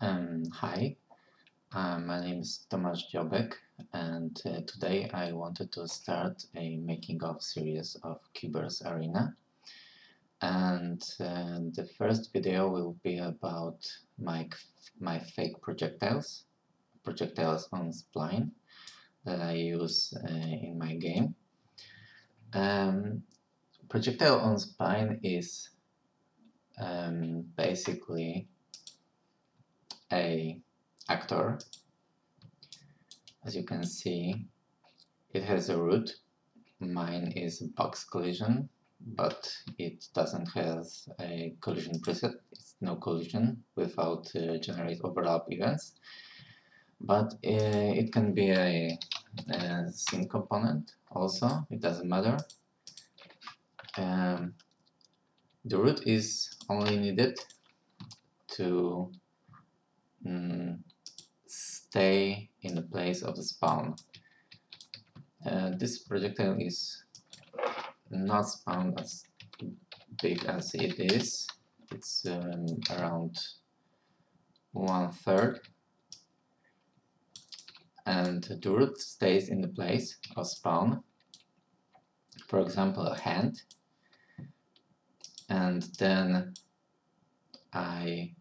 Hi, my name is Tomasz Dziobek, and today I wanted to start a making-of series of Cubers Arena, and the first video will be about my fake projectiles on spline that I use in my game. Projectile on spline is basically a actor. As you can see, it has a root. Mine is box collision, but it doesn't have a collision preset. It's no collision without generate overlap events. But it can be a scene component also. It doesn't matter. The root is only needed to stay in the place of the spawn. This projectile is not spawned as big as it is. It's around 1/3, and the root stays in the place of spawn. For example, a hand, and then I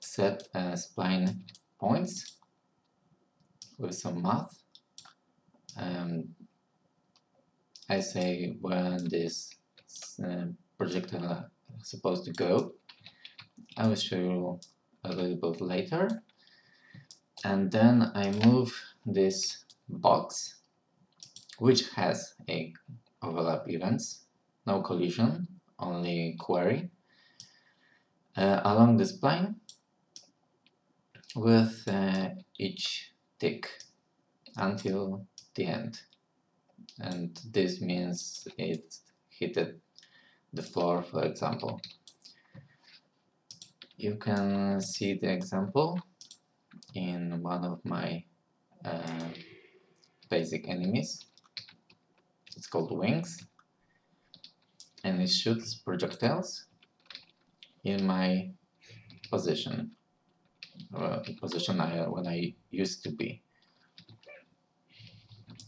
set spline points with some math. I say when this projectile is supposed to go. I will show you a little bit later. And then I move this box, which has a overlap events, no collision, only query, along the spline, with each tick until the end, and this means it hit the floor, for example. You can see the example in one of my basic enemies. It's called Wings, and it shoots projectiles in my position. When I used to be.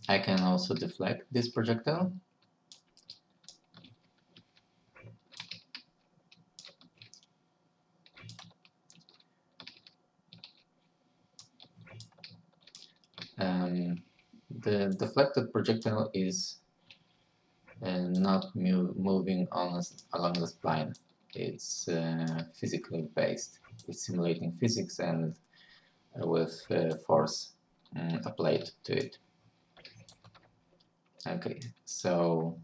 I can also deflect this projectile. The deflected projectile is not moving along the spline. It's physically based. It's simulating physics and with force applied to it. Okay, so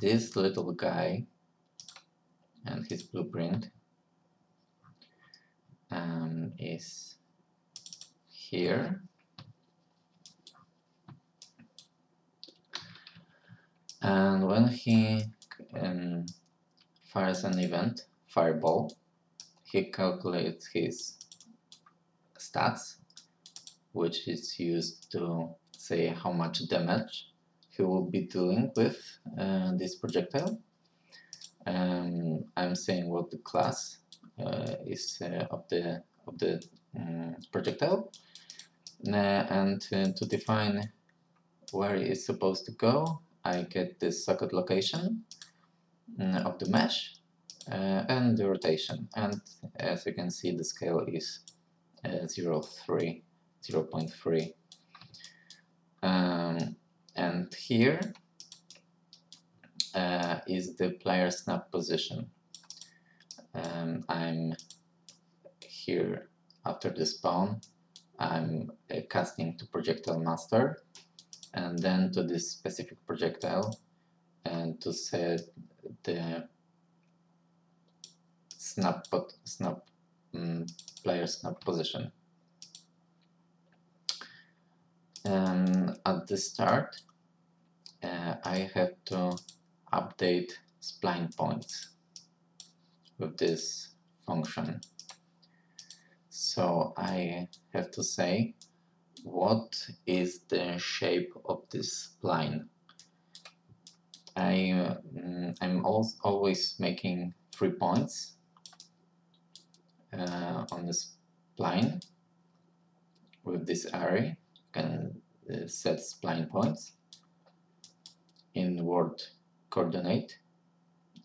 this little guy and his blueprint is here. And when he fires an event, fireball, he calculates his stats, which is used to say how much damage he will be dealing with this projectile. I'm saying what the class is of the projectile, and to define where it's supposed to go, I get the socket location of the mesh and the rotation, and as you can see the scale is 0.3. And here is the player snap position. I'm here after the spawn. I'm casting to projectile master and then to this specific projectile, and to set the player snap position. At the start, I have to update spline points with this function. So I have to say what is the shape of this spline. I'm always making 3 points the spline with this array. You can set spline points inward coordinate,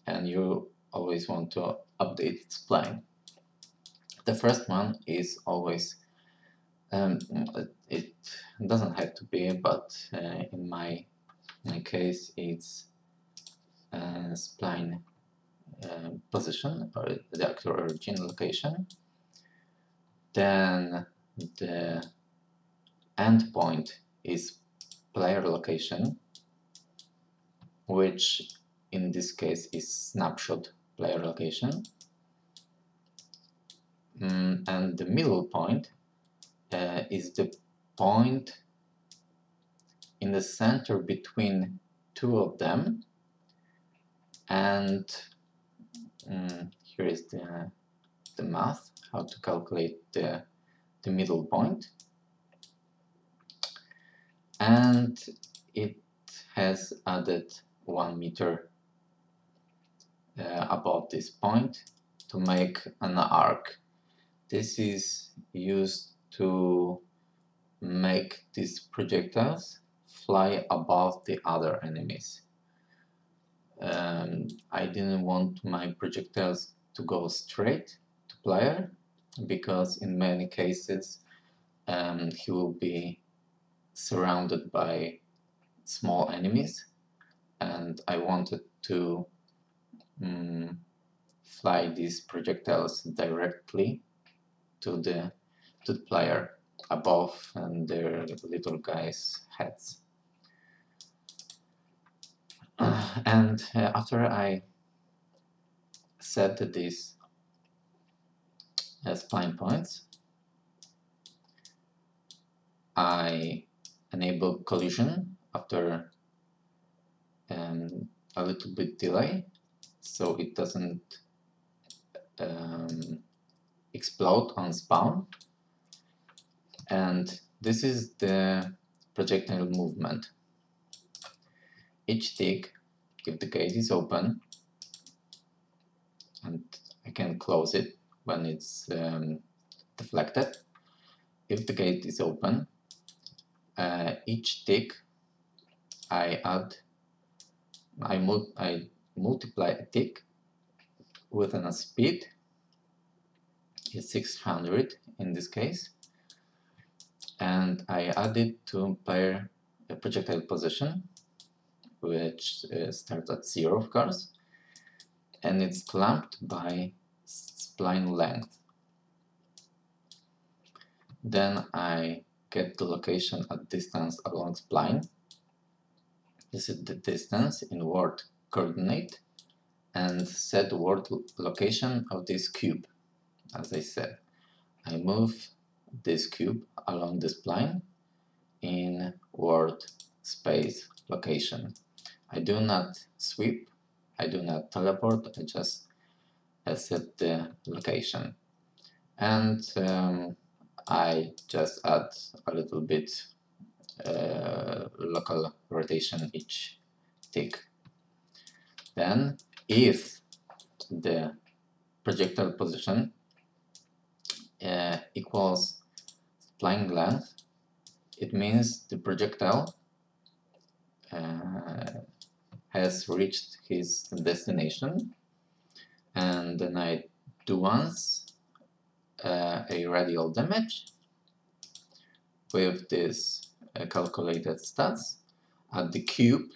and you always want to update spline. The first one is always it doesn't have to be, but in my case it's spline position, or the actual origin location, then the endpoint is player location, which in this case is snapshot player location, and the middle point is the point in the center between two of them, and here is the math, how to calculate the middle point. And it has added 1 meter above this point to make an arc. This is used to make these projectiles fly above the other enemies. I didn't want my projectiles to go straight to player, because in many cases he will be surrounded by small enemies, and I wanted to fly these projectiles directly to the player above and their little guys' heads. And after I set these spline points, I enable collision after a little bit delay, so it doesn't explode on spawn. And this is the projectile movement. Each tick, if the gate is open, and I can close it when it's deflected. If the gate is open, each tick I multiply a tick with a speed, is 600 in this case, and I add it to player projectile position, which starts at 0 of course, and it's clamped by spline length. Then I get the location at distance along spline. This is the distance in world coordinate, and set the world location of this cube. As I said, I move this cube along the spline in world space location. I do not sweep, I do not teleport, I just set the location. And I just add a little bit local rotation each tick. Then if the projectile position equals spline length, it means the projectile has reached his destination. And then I do once a radial damage with this calculated stats at the cube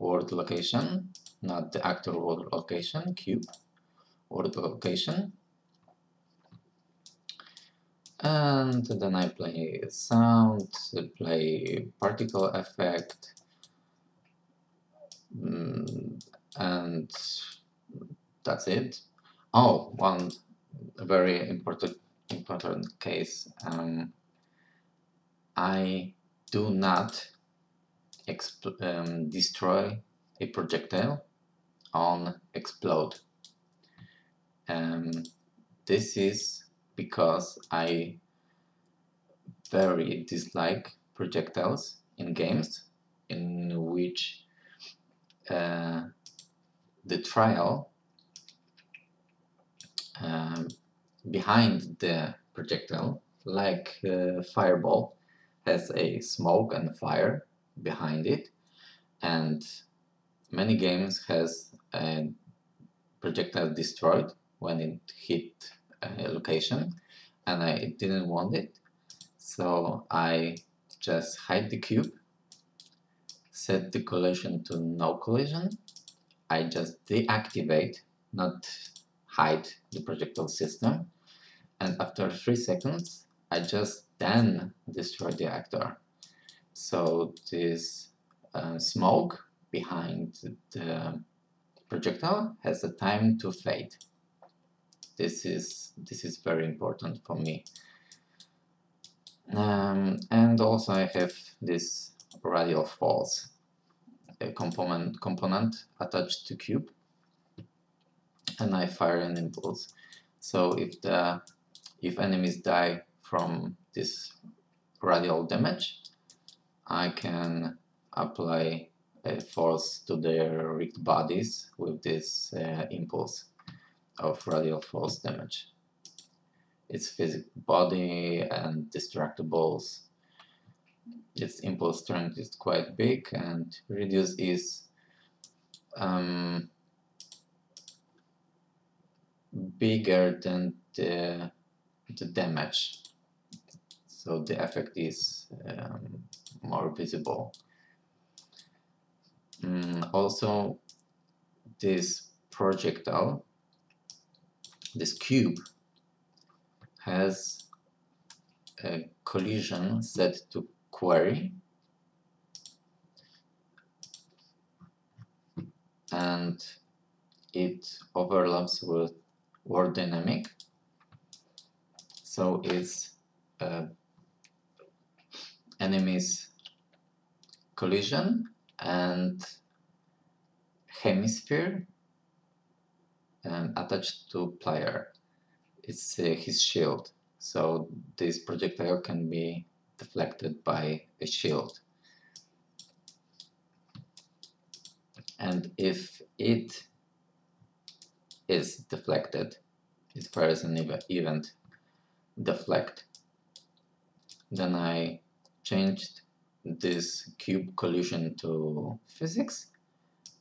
world location, not the actual world location, cube world location. And then I play sound, play particle effect, and that's it. Oh, one very important case. I do not destroy a projectile on explode. This is because I very dislike projectiles in games in which the trial behind the projectile, like fireball has a smoke and fire behind it, and many games has a projectile destroyed when it hit a location, and I didn't want it, so I just hide the cube, set the collision to no collision. I just deactivate, not hide the projectile system, and after 3 seconds I just then destroy the actor. So this smoke behind the projectile has a time to fade. This is very important for me. And also I have this radial falls component attached to cube, and I fire an impulse. So if enemies die from this radial damage, I can apply a force to their rigged bodies with this impulse of radial force damage. It's physical body and destructibles. Its impulse strength is quite big, and radius is bigger than the damage, so the effect is more visible. Also, this projectile, this cube, has a collision set to query, and it overlaps with world dynamic, so it's enemies collision and hemisphere attached to player. It's his shield, so this projectile can be deflected by a shield, and if it is deflected, it fires an event deflect. Then I changed this cube collision to physics,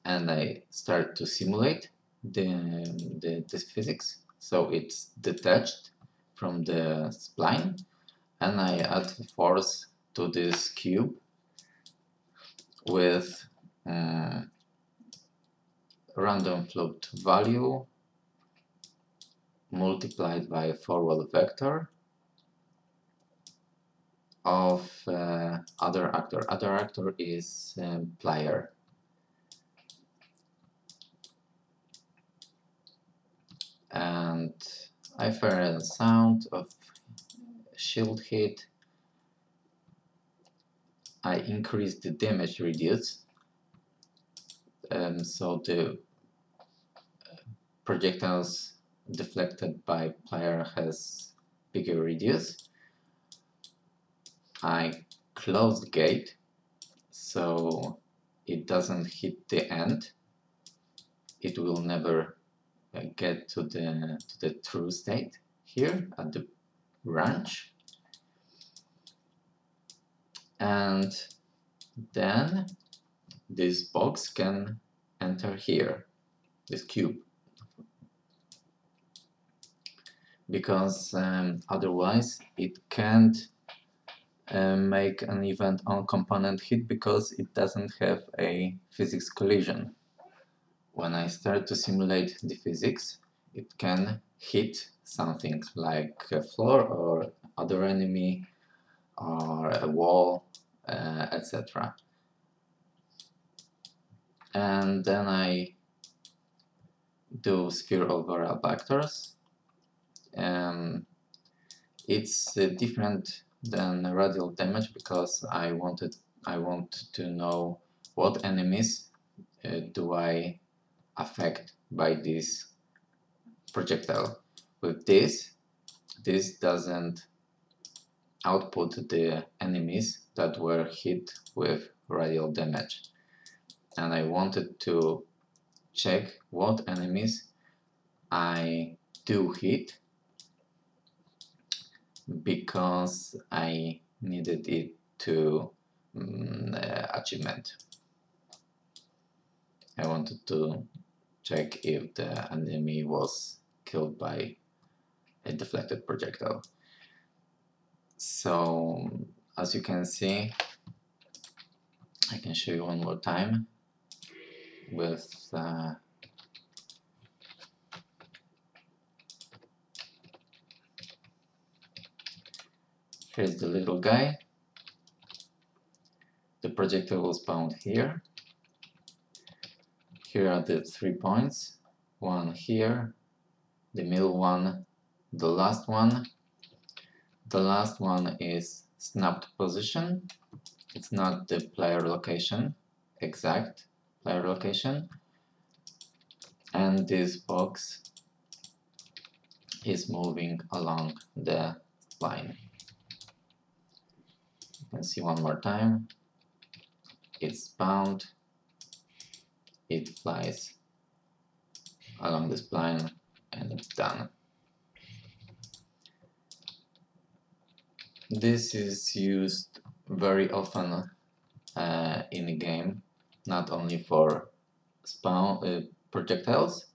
and I start to simulate this physics. So it's detached from the spline, and I add force to this cube with random float value multiplied by a forward vector of other actor. Other actor is player. And I fire a sound of shield hit. I increase the damage radius, so the projectiles deflected by player has bigger radius. I close the gate so it doesn't hit the end. It will never get to the true state here at the branch. And then this box can enter here, this cube, because otherwise it can't make an event on component hit, because it doesn't have a physics collision. When I start to simulate the physics, it can hit something like a floor or other enemy or a wall, etc. And then I do sphere overlap actors. It's different than radial damage, because I want to know what enemies do I affect by this projectile. With this doesn't output the enemies that were hit with radial damage, and I wanted to check what enemies I do hit because I needed it to achievement. I wanted to check if the enemy was killed by a deflected projectile. So as you can see, I can show you one more time with here's the little guy. The projectile will spawn here. Here are the 3 points, one here, the middle one, the last one. The last one is snapped position. It's not the player location, exact player location. And this box is moving along the line. You can see one more time. It's bound. It flies along this line and it's done. This is used very often in a game, not only for spawn projectiles,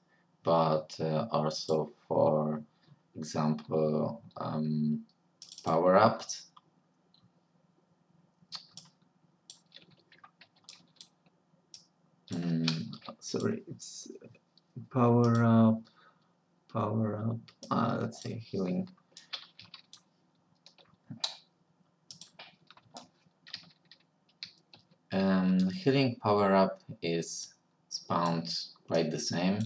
but also for example power-ups. Sorry, it's power up, let's say healing. Healing power up is spawned quite the same.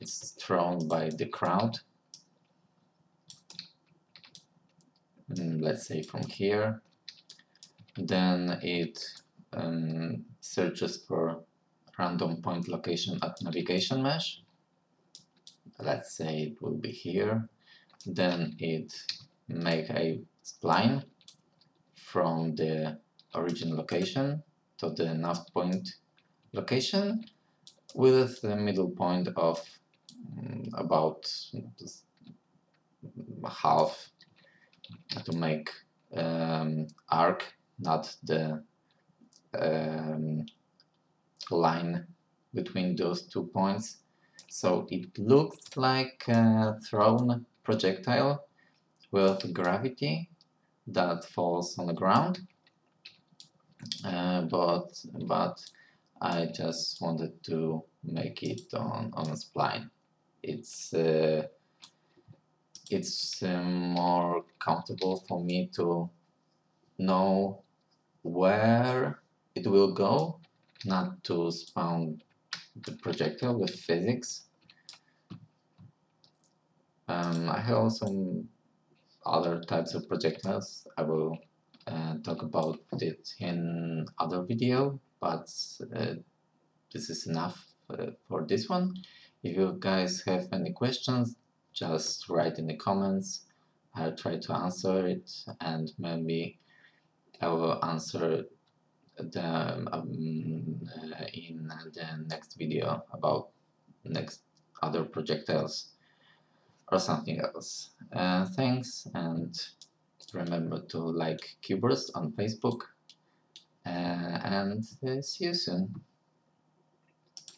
It's thrown by the crowd. Let's say from here. Then it searches for random point location at navigation mesh. Let's say it will be here. Then it makes a spline from the origin location to the nav point location with the middle point of about half to make arc, not the line between those 2 points. So it looks like a thrown projectile with gravity that falls on the ground, but I just wanted to make it on a spline. It's more comfortable for me to know where it will go, not to spawn the projectile with physics. I have also other types of projectiles. I will talk about it in other video, but this is enough for this one. If you guys have any questions, just write in the comments. I'll try to answer it, and maybe I will answer in the next video about other projectiles or something else. Thanks, and remember to like Cubers on Facebook, and see you soon.